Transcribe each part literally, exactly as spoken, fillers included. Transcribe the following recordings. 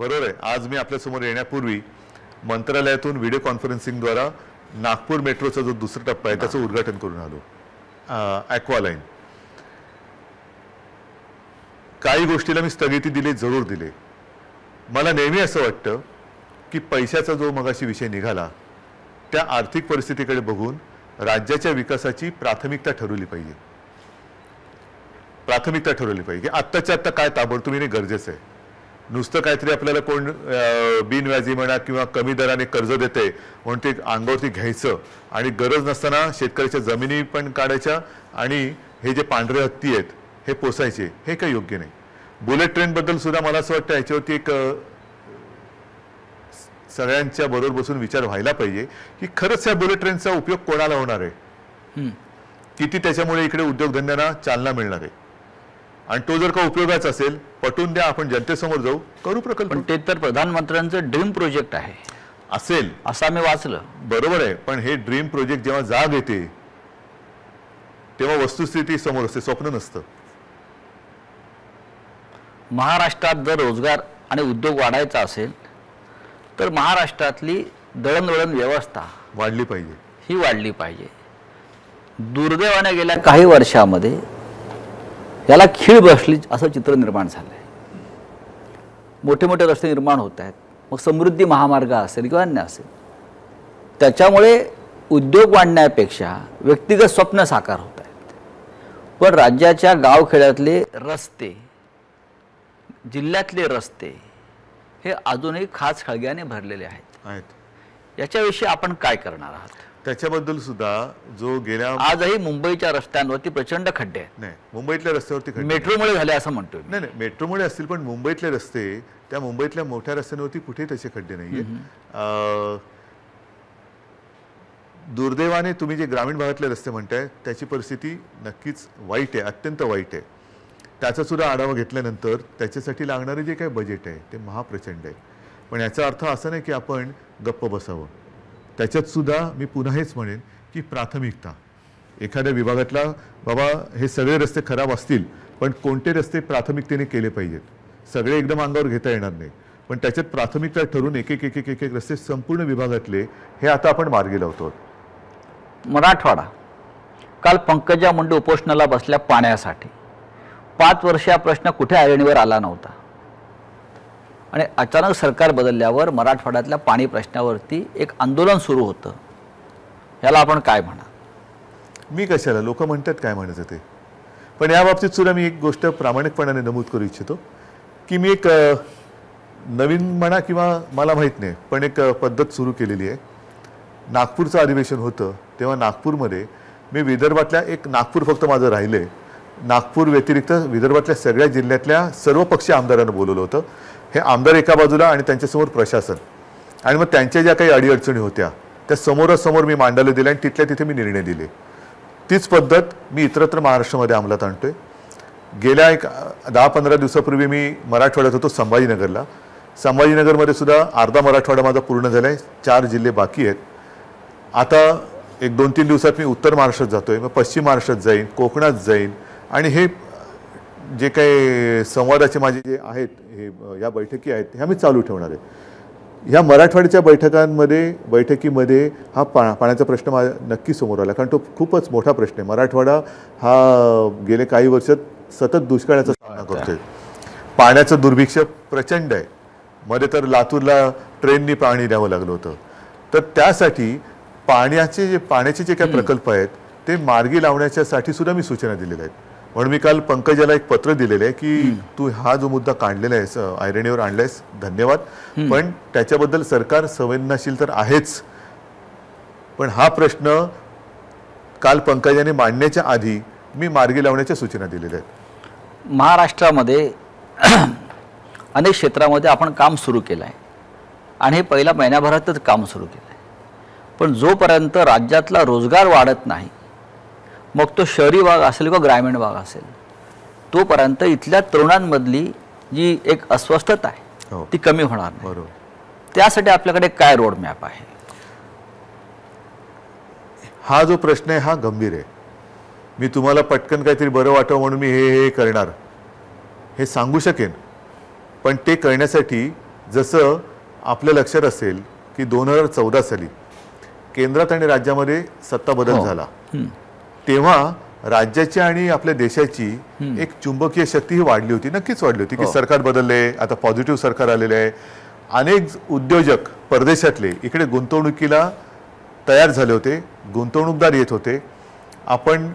बरोबर आहे। आज मी आपल्यासमोर येण्यापूर्वी मंत्रालयातून व्हिडिओ कॉन्फरन्सिंग द्वारा नागपूर मेट्रोचा जो दुसरा टप्पा आहे त्याचं उद्घाटन करून आलो। ॲक्वालाईन काही गोष्टीला मी स्थगिती दिली, जरूर दिली। मला नेहमी असं वाटतं की पैशाचा जो मगाशी विषय निघाला त्या आर्थिक परिस्थितीकडे बघून राज्याच्या विकासाची प्राथमिकता ठरवली पाहिजे, प्राथमिकता ठरवली पाहिजे। आत्ताच्या आत्ता काय ताबडतोब येणे गरजेचं आहे। नुसतं काहीतरी आपल्याला कोण बिनव्याजी म्हणा किंवा कमी दराने कर्ज देते म्हणून ते अंगावरती घ्यायचं आणि गरज नसताना शेतकऱ्याच्या जमिनी पण काढायच्या आणि हे जे पांढरे हत्ती आहेत हे पोसायचे, हे काही योग्य नाही। बुलेट ट्रेनबद्दल सुद्धा मला असं वाटतं याच्यावरती एक सगळ्यांच्या बरोबर बसून विचार व्हायला पाहिजे की खरंच या बुलेट ट्रेनचा उपयोग कोणाला होणार आहे, किती त्याच्यामुळे इकडे उद्योगधंद्यांना चालना मिळणार आहे। आणि तो जर का उपयोगाचा असेल पटवून द्या, आपण जनतेसमोर जाऊ, करू प्रकल्प। पण ते तर प्रधानमंत्र्यांचं ड्रीम प्रोजेक्ट आहे असेल असं मी वाचलं। बरोबर आहे, पण हे ड्रीम प्रोजेक्ट जेव्हा जाग येते तेव्हा वस्तुस्थिती समोर असते, स्वप्न नसतं। महाराष्ट्रात जर रोजगार आणि उद्योग वाढायचा असेल तर महाराष्ट्रातली दळणवळण व्यवस्था वाढली पाहिजे, ही वाढली पाहिजे। दुर्दैवाने गेल्या काही वर्षांमध्ये याला खीळ बसली असं चित्र निर्माण झालं आहे। मोठे मोठे रस्ते निर्माण होत आहेत, मग समृद्धी महामार्ग असेल किंवा अन्य असेल, त्याच्यामुळे उद्योग वाढण्यापेक्षा व्यक्तिगत स्वप्न साकार होत आहेत। पण राज्याच्या गावखेड्यातले रस्ते, जिल्ह्यातले रस्ते हे अजूनही खाच खळग्याने भरलेले आहेत। याच्याविषयी आपण काय करणार आहात? त्याच्याबद्दल सुद्धा जो गेल्या आजही मुंबईच्या रस्त्यांवरती प्रचंड खड्डे आहेत। नाही, मुंबईतल्या रस्त्यावरती खड्डे मेट्रोमुळे झाले असं म्हणतो। नाही नाही, मेट्रोमुळे असतील, पण मुंबईतले रस्ते, त्या मुंबईतल्या मोठ्या रस्त्यांवरती कुठे तसे खड्डे नाही आहेत। दुर्दैवाने तुम्ही जे ग्रामीण भागातले रस्ते म्हणताय त्याची परिस्थिती नक्कीच वाईट आहे, अत्यंत वाईट आहे। त्याचा सुद्धा आढावा घेतल्यानंतर त्याच्यासाठी लागणारे जे काही बजेट आहे ते महाप्रचंड आहे। पण याचा अर्थ असा नाही की आपण गप्प बसावं। त्याच्यात सुद्धा मी पुन्हा हेच म्हणेन की प्राथमिकता एखाद्या विभागातला, बाबा हे सगळे रस्ते खराब असतील पण कोणते रस्ते प्राथमिकतेने केले पाहिजेत, सगळे एकदम अंगावर घेता येणार नाही, पण त्याच्यात प्राथमिकता ठरून एक एक एक एक एक रस्ते संपूर्ण विभागातले हे आता आपण मार्गी लावतो। मराठवाडा काल पंकजा मुंडे उपोषणाला बसल्या पाण्यासाठी। पाच वर्ष हा प्रश्न कुठे ऐरणीवर आला नव्हता आणि अचानक सरकार बदलल्यावर मराठवाड्यातल्या पाणी प्रश्नावरती एक आंदोलन सुरू होतं। याला आपण काय म्हणा? मी कशाला, लोक म्हणतात काय म्हणायचं ते। पण या बाबतीत सुद्धा मी एक गोष्ट प्रामाणिकपणाने नमूद करू इच्छितो की मी एक नवीन म्हणा किंवा मला माहीत नाही पण एक पद्धत सुरू केलेली आहे। नागपूरचं अधिवेशन होतं तेव्हा नागपूरमध्ये मी विदर्भातल्या एक, नागपूर फक्त माझं राहिलं आहे, नागपूर व्यतिरिक्त विदर्भातल्या सगळ्या जिल्ह्यातल्या सर्व पक्षीय आमदारांना बोलवलं होतं। हे आमदार एका बाजूला आणि त्यांच्यासमोर प्रशासन, आणि मग त्यांच्या ज्या काही अडीअडचणी होत्या त्या समोरासमोर मी मांडायला दिल्या आणि तिथल्या तिथे मी निर्णय दिले। तीच पद्धत मी इतरत्र महाराष्ट्रामध्ये अंमलात आणतोय। गेल्या एक दहा पंधरा दिवसापूर्वी मी मराठवाड्यात होतो, संभाजीनगरला। संभाजीनगरमध्ये सुद्धा अर्धा मराठवाडा माझा पूर्ण झाला आहे, चार जिल्हे बाकी आहेत। आता एक दोन तीन दिवसात मी उत्तर महाराष्ट्रात जातोय, मग पश्चिम महाराष्ट्रात जाईन, कोकणात जाईन, आणि हे जे काही संवादाचे माझे जे आहेत हे या बैठकी आहेत ह्या मी चालू ठेवणार आहे। ह्या मराठवाड्याच्या बैठकांमध्ये बैठकीमध्ये हा पा पाण्याचा प्रश्न मा नक्की समोर आला, कारण तो खूपच मोठा प्रश्न आहे। मराठवाडा हा गेले काही वर्षात सतत दुष्काळाचा सामना करतोय। पाण्याचं दुर्भिक्ष प्रचंड आहे, मध्ये तर लातूरला ट्रेननी पाणी द्यावं लागलं होतं। तर त्यासाठी पाण्याचे जे पाण्याचे जे काही प्रकल्प आहेत ते मार्गी लावण्याच्यासाठी सुद्धा मी सूचना दिलेल्या आहेत। म्हणून मी काल पंकजाला एक पत्र दिलेलं आहे की तू हा जो मुद्दा काढलेला आहेस, ऐरणीवर आणलायस, धन्यवाद, पण त्याच्याबद्दल सरकार संवेदनाशील तर आहेच, पण हा प्रश्न काल पंकजाने मांडण्याच्या आधी मी मार्गी लावण्याच्या सूचना दिलेल्या आहेत। महाराष्ट्रामध्ये अनेक क्षेत्रामध्ये आपण काम सुरू केलं आहे आणि हे पहिल्या महिन्याभरातच काम सुरू केलं आहे, पण जोपर्यंत राज्यातला रोजगार वाढत नाही, मग तो शहरी भाग असेल किंवा ग्रामीण भाग असेल, तोपर्यंत इथल्या तरुणांमधली जी एक अस्वस्थता आहे ती कमी होणार नाही। बरोबर, त्यासाठी आपल्याकडे काय रोडमॅप आहे? हा जो प्रश्न आहे हा गंभीर आहे। मी तुम्हाला पटकन काहीतरी बरं वाटव म्हणून मी हे हे करणार हे सांगू शकेन, पण ते करण्यासाठी जसं आपल्या लक्षात असेल की दोन हजार चौदा साली केंद्रात आणि राज्यामध्ये सत्ता बदल झाला तेव्हा राज्याची आणि आपल्या देशाची एक चुंबकीय शक्ती ही वाढली होती, नक्कीच वाढली होती की सरकार बदलले, आता पॉझिटिव्ह सरकार आलेले आहे, अनेक उद्योजक परदेशातले इकडे गुंतवणुकीला तयार झाले होते, गुंतवणूकदार येत होते। आपण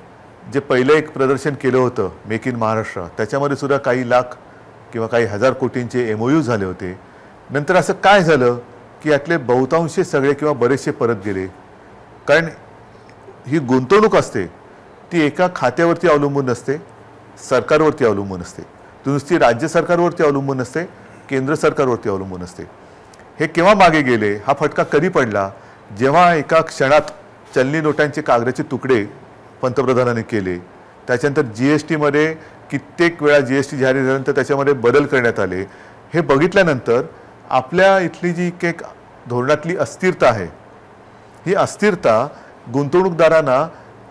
जे पहिले एक प्रदर्शन केलं होतं मेक इन महाराष्ट्र, त्याच्यामध्ये सुद्धा काही लाख किंवा काही हजार कोटींचे एमओयू झाले होते। नंतर असं काय झालं की यातले बहुतांश सगळे किंवा बरेचसे परत गेले, कारण ही गुंतवणूक असते ती एका खात्यावरती अवलंबून नसते, सरकारवरती अवलंबून असते, नुसती राज्य सरकारवरती अवलंबून नसते, केंद्र सरकारवरती अवलंबून असते। हे केव्हा मागे गेले, हा फटका कधी पडला, जेव्हा एका क्षणात चलनी नोटांचे कागदाचे तुकडे पंतप्रधानांनी केले, त्याच्यानंतर जीएसटीमध्ये कित्येक वेळा जीएसटी जाहीर झाल्यानंतर त्याच्यामध्ये बदल करण्यात आले। हे बघितल्यानंतर आपल्या इथली जी एक धोरणातली अस्थिरता आहे ही अस्थिरता गुंतवणूकदारांना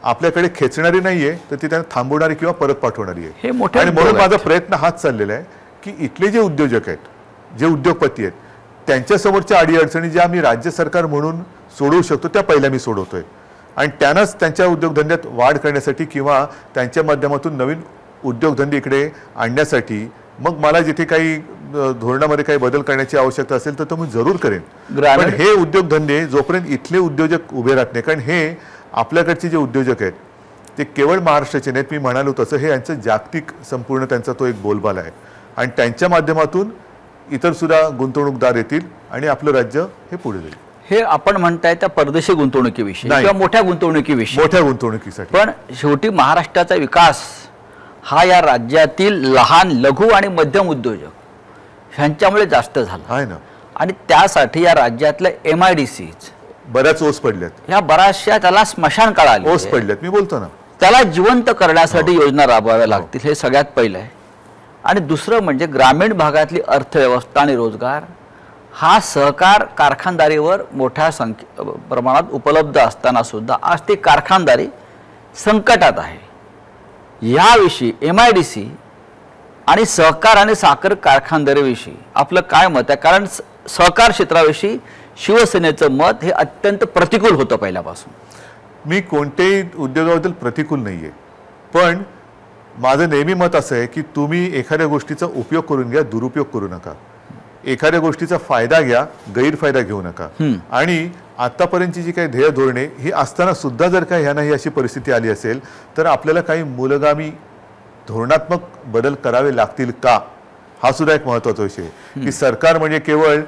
आपल्याकडे खेचणारी नाहीये तर ती त्यांना थांबवणारी किंवा परत पाठवणारी आहे। आणि म्हणून माझा प्रयत्न हाच चाललेला आहे की इथले जे उद्योजक आहेत, जे उद्योगपती आहेत, त्यांच्यासमोरच्या अडीअडचणी ज्या आम्ही राज्य सरकार म्हणून सोडवू शकतो त्या पहिल्या मी सोडवतोय आणि त्यांनाच त्यांच्या उद्योगधंद्यात वाढ करण्यासाठी किंवा त्यांच्या माध्यमातून नवीन उद्योगधंदे इकडे आणण्यासाठी मग मला जिथे काही धोरणामध्ये काही बदल करण्याची आवश्यकता असेल तर तो मी जरूर करेन। पण हे उद्योगधंदे जोपर्यंत इथले उद्योजक उभे राहत नाही, कारण हे आपल्याकडचे जे उद्योजक आहेत ते केवळ महाराष्ट्राचे नाहीत, मी म्हणालो तसं हे यांचं जागतिक संपूर्ण त्यांचा तो एक बोलबाला आहे आणि त्यांच्या माध्यमातून इतरसुद्धा गुंतवणूकदार येतील आणि आपलं राज्य हे पुढे जाईल। हे आपण म्हणताय त्या परदेशी गुंतवणुकीविषयी किंवा मोठ्या गुंतवणुकीविषयी, मोठ्या गुंतवणुकीसाठी, पण शेवटी महाराष्ट्राचा विकास हा या राज्यातील लहान लघु आणि मध्यम उद्योजक ह्यांच्यामुळे जास्त झाला आहे ना, आणि त्यासाठी या राज्यातल्या एम आय डी सीज बऱ्याच ओस पडल्यात, ह्या बऱ्याचशा त्याला स्मशान काळात ओस पडल्यात मी बोलतो ना, त्याला जिवंत करण्यासाठी योजना राबवाव्या लागतील, हे सगळ्यात पहिलं आहे। आणि दुसरं म्हणजे ग्रामीण भागातली अर्थव्यवस्था आणि रोजगार हा सहकार कारखानदारीवर मोठ्या संख्ये प्रमाणात उपलब्ध असताना सुद्धा आज ती कारखानदारी संकटात आहे। याविषयी एम आय डी सी आणि सहकार आणि साखर कारखानदारीविषयी आपलं काय मत आहे, कारण सहकार क्षेत्राविषयी शिवसेनेचं मत हे अत्यंत प्रतिकूल होतं पहिल्यापासून। मी कोणत्याही उद्योगाबद्दल प्रतिकूल नाही आहे, पण माझं नेहमी मत असं आहे की तुम्ही एखाद्या गोष्टीचा उपयोग करून घ्या, दुरुपयोग करू नका, एखाद्या गोष्टीचा फायदा घ्या, गैरफायदा घेऊ नका। आणि आतापर्यंतची जी काही ध्येय धोरणे ही असताना सुद्धा जर का ह्यांना ही अशी परिस्थिती आली असेल तर आपल्याला काही मूलगामी धोरणात्मक बदल करावे लागतील का, हा सुद्धा एक महत्त्वाचा विषय आहे की सरकार म्हणजे केवळ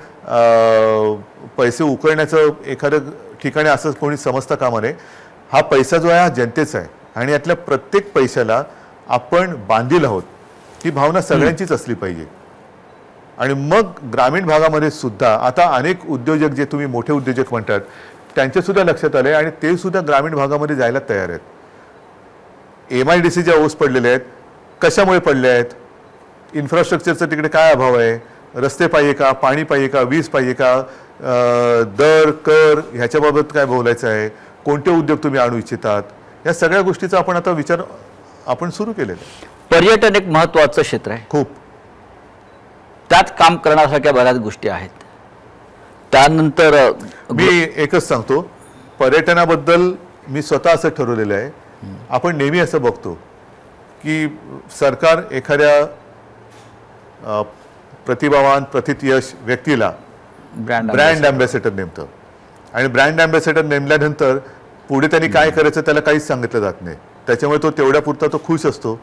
पैसे उकळण्याचं एखादं ठिकाणी असं कोणी समजता कामा नये। हा पैसा जो आहे हा जनतेचा आहे आणि यातल्या प्रत्येक पैशाला आपण बांधील आहोत ही भावना सगळ्यांचीच असली पाहिजे। आणि मग ग्रामीण भागामध्ये सुद्धा आता अनेक उद्योजक जे तुम्ही मोठे उद्योजक म्हणतात त्यांच्यासुद्धा लक्षात आलं आहे आणि ते सुद्धा ग्रामीण भागामध्ये जायला तयार आहेत। एम आय डी सी ज्या ओस पडलेल्या आहेत कशामुळे पडल्या आहेत, इन्फ्रास्ट्रक्चरचा तिकडे काय अभाव आहे, रस्ते पाहिजे का, पाणी पाहिजे का, वीज पाहिजे का, दर कर ह्याच्याबाबत काय बोलायचं आहे, कोणते उद्योग तुम्ही आणू इच्छितात, या सगळ्या गोष्टीचा आपण आता विचार आपण सुरू केलेलं आहे। पर्यटन एक महत्त्वाचं क्षेत्र आहे, खूप त्यात काम करण्यासारख्या बऱ्याच गोष्टी आहेत। त्यानंतर मी एकच सांगतो, पर्यटनाबद्दल मी स्वतः असं ठरवलेलं आहे, आपण नेहमी असं बघतो की सरकार एखाद्या प्रतिभावान प्रतिथयश व्यक्तीला ब्रँड अँबॅसेडर नेमतं आणि ब्रँड अँबॅसेडर नेमल्यानंतर पुढे त्यांनी काय करायचं त्याला काहीच सांगितलं जात नाही, त्याच्यामुळे तो तेवढ्यापुरता तो खुश असतो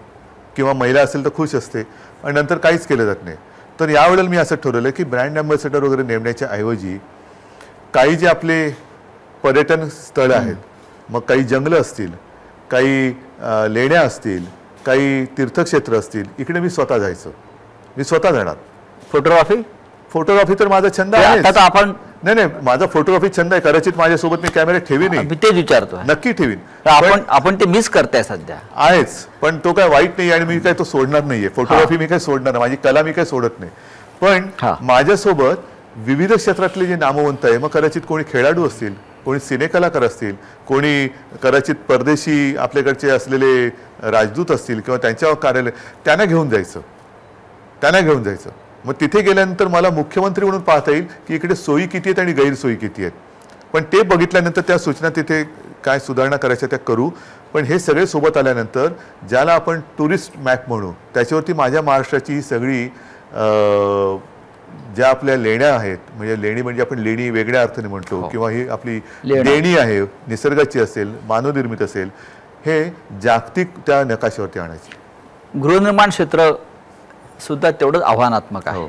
किंवा महिला असेल तर खुश असते आणि नंतर काहीच केलं जात नाही। तर यावेळेला मी असं ठरवलं की ब्रँड अँबॅसेडर वगैरे नेमण्याच्या ऐवजी काही जे आपले पर्यटन स्थळ आहेत, मग काही जंगलं असतील, काही लेण्या असतील, काही तीर्थक्षेत्र असतील, इकडे मी स्वतः जायचं, मी स्वतः जाणार। फोटोग्राफी फोटोग्राफी तर माझा छंद आहे, आता आपण नाही नाही माझा फोटोग्राफी छंद आहे, कदाचित माझ्यासोबत मी कॅमेरा ठेवीन, मी तेच विचारतो नक्की ठेवीन, आपण आपण ते मिस करताय सध्या आहेच, पण तो काय वाईट नाही आणि मी काय तो सोडणार नाहीये, फोटोग्राफी मी काय सोडणार नाही, माझी कला मी काय सोडत नाही। पण माझ्यासोबत विविध क्षेत्रातले जे नामवंत आहे, मग कदाचित कोणी खेळाडू असतील, कोणी सिनेकलाकार असतील, कोणी कदाचित परदेशी आपल्याकडचे असलेले राजदूत असतील किंवा त्यांच्या कार्यालय, त्यांना घेऊन जायचं, त्यांना घेऊन जायचं मग तिथे गेल्यानंतर मला मुख्यमंत्री म्हणून पाहता येईल की इकडे सोयी किती आहेत आणि गैरसोयी किती आहेत, पण ते बघितल्यानंतर त्या सूचना तिथे काय सुधारणा करायच्या त्या करू. पण हे सगळे सोबत आल्यानंतर ज्याला आपण टुरिस्ट मॅप म्हणू त्याच्यावरती माझ्या महाराष्ट्राची सगळी ज्या आपल्या लेण्या आहेत, म्हणजे लेणी म्हणजे आपण लेणी वेगळ्या अर्थाने म्हणतो किंवा ही आपली लेणी आहे निसर्गाची असेल मानवनिर्मित असेल, हे जागतिक त्या नकाशावरती आणायचे. गृहनिर्माण क्षेत्र सुद्धा तेवढंच आव्हानात्मक आहे.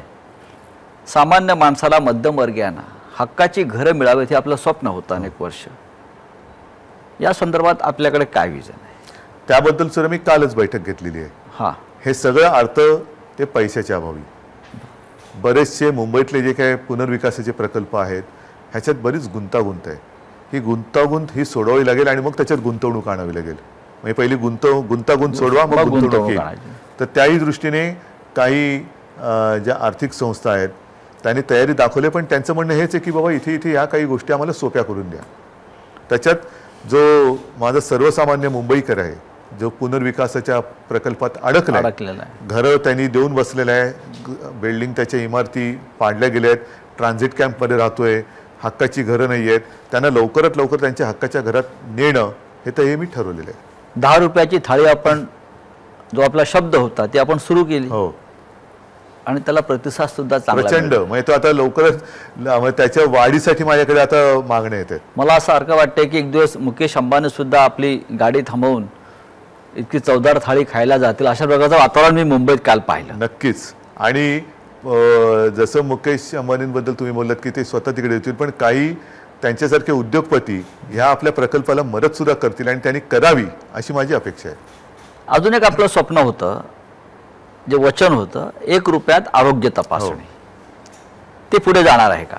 सामान्य माणसाला मध्यमवर्गीयांना हक्काची घरं मिळावीत हे आपलं स्वप्न होतं अनेक वर्ष. या संदर्भात आपल्याकडे काय विजन आहे त्याबद्दल? सर मी कालच बैठक घेतलेली आहे. हां, हे सगळं अर्थ ते पैशाच्या अभावी बरेचसे मुंबईतले जे काही पुनर्विकासाचे प्रकल्प आहेत ह्याच्यात बरीच गुंतागुंत आहे. ही गुंतागुंत ही सोडवावी लागेल आणि मग त्याच्यात गुंतवणूक आणावी लागेल. म्हणजे पहिली गुंतव गुंतागुंत सोडवा मग गुंतवणूक येईल. तर त्याही दृष्टीने काही ज्या आर्थिक संस्था आहेत त्यांनी तयारी दाखवली, पण त्यांचं म्हणणं हेच आहे की बाबा इथे इथे ह्या काही गोष्टी आम्हाला सोप्या करून द्या. त्याच्यात जो माझा सर्वसामान्य मुंबईकर आहे जो पुनर्विकासाच्या प्रकल्पात अडकला आहे, घरं त्यांनी देऊन बसलेलं आहे, बिल्डिंग त्याच्या इमारती पाडल्या गेल्या आहेत, ट्रान्झिट कॅम्पमध्ये राहतोय, हक्काची घरं नाही आहेत, त्यांना लवकरात लवकर त्यांच्या हक्काच्या घरात नेणं हे तर हे मी ठरवलेलं आहे. दहा रुपयाची थाळी आपण जो आपला शब्द होता ते आपण सुरू केली. हो, आणि त्याला प्रतिसाद सुद्धा प्रचंड. म्हणजे तो आता लवकरच त्याच्या वाढीसाठी माझ्याकडे आता मागण्या येतात. मला असं सारखं वाटतंय की एक दिवस मुकेश अंबानी सुद्धा आपली गाडी थांबवून इतकी चवदार थाळी खायला जातील अशा प्रकारचं वातावरण मी मुंबईत काल पाहिलं. नक्कीच. आणि जसं मुकेश अंबानींबद्दल तुम्ही बोललात की ते स्वतः तिकडे येतील, पण काही त्यांच्यासारखे उद्योगपती ह्या आपल्या प्रकल्पाला मदतसुद्धा करतील आणि त्यांनी करावी अशी माझी अपेक्षा आहे. अजून एक आपलं स्वप्न होतं, जे वचन होतं, एक रुपयात आरोग्य तपासणी, ते पुढे जाणार आहे का?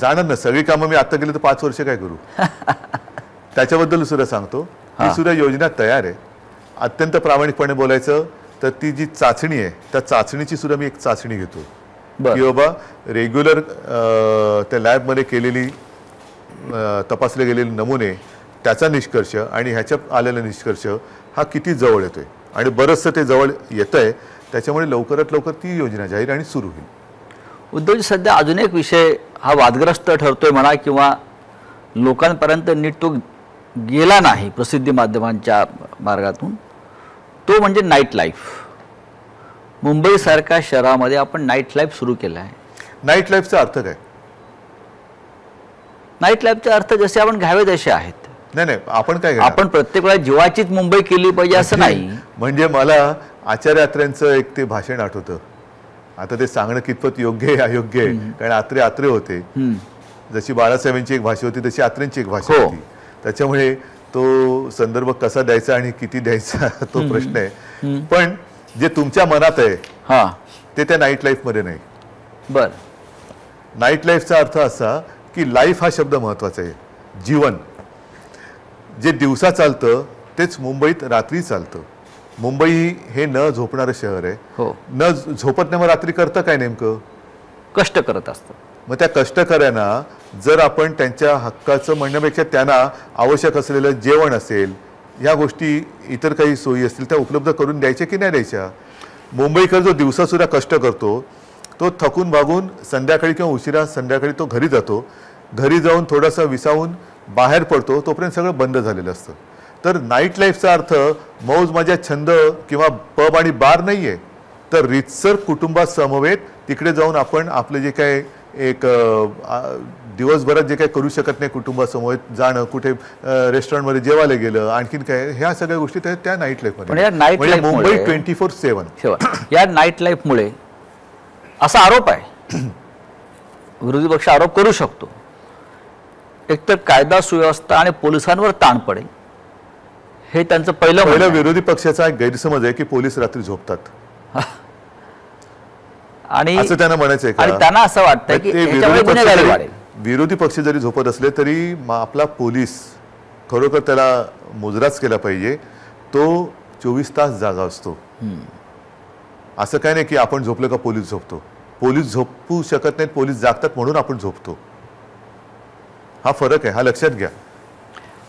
जाणार ना. सगळी कामं मी आत्ता केली तर पाच वर्ष काय करू? त्याच्याबद्दल सुद्धा सांगतो, ही सुद्धा योजना तयार आहे. अत्यंत प्रामाणिकपणे बोलायचं तर ती जी चाचणी आहे त्या चाचणीची सुद्धा मी एक चाचणी घेतो की बाबा रेग्युलर त्या लॅबमध्ये केलेली तपासले गेलेले नमुने त्याचा निष्कर्ष आणि ह्याच्या आलेला निष्कर्ष हा किती जवळ येतोय, आणि बरंचसं ते जवळ येतं आहे. त्याच्यामुळे लवकरात लवकर ती योजना जाहीर आणि सुरू होईल. उद्धवजी, सध्या अजून एक विषय हा वादग्रस्त ठरतोय म्हणा किंवा लोकांपर्यंत नीट तो गेला नाही प्रसिद्धी माध्यमांच्या मार्गातून, तो म्हणजे नाईट लाईफ. मुंबईसारख्या शहरामध्ये आपण नाईट लाईफ सुरू केला आहे. नाईट लाईफचा अर्थ काय? नाईट लाईफचा अर्थ जसे आपण घ्यावे तसे आहेत. नाही नाही, आपण काय आपण प्रत्येक वेळा जीवाचीच मुंबई केली पाहिजे असं नाही. म्हणजे मला आचार्य अत्र्यांचं एक ते भाषण आठवतं, आता ते सांगणं कितपत योग्य आहे अयोग्य आहे, कारण आत्रे आत्रे होते. जशी बाळासाहेबांची एक भाषा होती तशी आत्र्यांची एक भाषा होती. त्याच्यामुळे तो संदर्भ कसा द्यायचा आणि किती द्यायचा तो प्रश्न आहे. पण जे तुमच्या मनात आहे हा ते त्या नाईट लाईफमध्ये नाही. बरं, नाईट लाईफचा अर्थ असा की लाईफ हा शब्द महत्त्वाचा आहे. जीवन जे दिवसा चालतं तेच मुंबईत रात्री चालतं. मुंबई हे न झोपणारं शहर आहे. हो, न झोपत नाही मग रात्री करतं काय नेमकं? कष्ट करत असतं. मग त्या कष्टकऱ्यांना जर आपण त्यांच्या हक्काचं म्हणण्यापेक्षा त्यांना आवश्यक असलेलं जेवण असेल या गोष्टी इतर काही सोयी असतील त्या उपलब्ध करून द्यायच्या की नाही द्यायच्या? मुंबईकर जो दिवसासुद्धा कष्ट करतो तो थकून भागून संध्याकाळी किंवा उशिरा संध्याकाळी तो घरी जातो. घरी जाऊन थोडासा विसावून बाहेर पडतो, तोपर्यंत सगळं बंद झालेलं असतं. तर नाईट लाईफचा अर्थ मौज माझ्या छंद किंवा पब आणि बार नाही आहे, तर रितसर कुटुंबासमवेत तिकडे जाऊन आपण आपले जे काय एक दिवसभरात जे काही करू शकत नाही कुटुंबासमोर जाणं, कुठे रेस्टॉरंटमध्ये जेवायला गेलं, आणखीन काय, ह्या सगळ्या गोष्टी त्या नाईट लाईफमध्ये. मुंबई ट्वेंटी फोर सेवन या नाईट लाईफमुळे असा आरोप आहे, विरोधी पक्ष आरोप करू शकतो, एकतर कायदा सुव्यवस्था आणि पोलिसांवर ताण पडेल, हे त्यांचं पहिलं पहिलं विरोधी पक्षाचा एक गैरसमज आहे की पोलीस रात्री झोपतात आणि असं त्यांना म्हणायचंय. आणि त्यांना असं वाटतं की विरोधी पक्ष जरी झोपत असले तरी आपला पोलीस खरोखर त्याला मुजराच केला पाहिजे. तो चोवीस तास जागा असतो. असं काय नाही की आपण झोपलं का पोलीस झोपतो. पोलीस झोपू शकत नाहीत, पोलीस जागतात म्हणून आपण झोपतो. हा फरक आहे, हा लक्षात घ्या.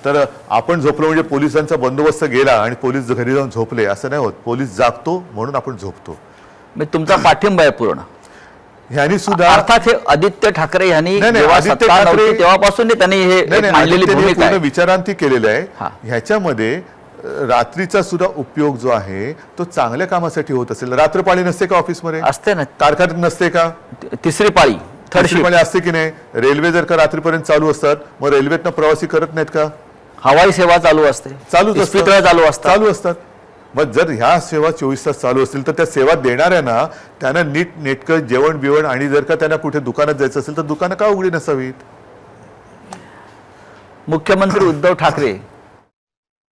तर आपण झोपलो म्हणजे पोलिसांचा बंदोबस्त गेला आणि पोलीस घरी जाऊन झोपले असं नाही होत. पोलीस जागतो म्हणून आपण झोपतो. तुमचा पाठिंबा आहे पूर्ण. ह्यांनी सुद्धा अर्थात हे आदित्य ठाकरे यांनी तेव्हापासून पूर्ण विचारांती केलेलं आहे. ह्याच्यामध्ये रात्रीचा सुद्धा उपयोग जो आहे तो चांगल्या कामासाठी होत असेल. रात्र पाळी नसते का ऑफिसमध्ये? असते ना, कारखान्यात नसते का? तिसरी पाळी थर्ड शिफ्ट असते की नाही? रेल्वे जर का रात्रीपर्यंत चालू असतात मग रेल्वेतनं प्रवासी करत नाहीत का? हवाई सेवा चालू असते, चालू चालू असतात चालू असतात मग जर ह्या सेवा चोवीस तास चालू असतील तर त्या सेवा देणाऱ्यांना त्यांना नीट नेटकं जेवण बिवण आणि जर का त्यांना कुठे दुकानात जायचं असेल तर दुकानं का उघडी नसावीत? मुख्यमंत्री उद्धव ठाकरे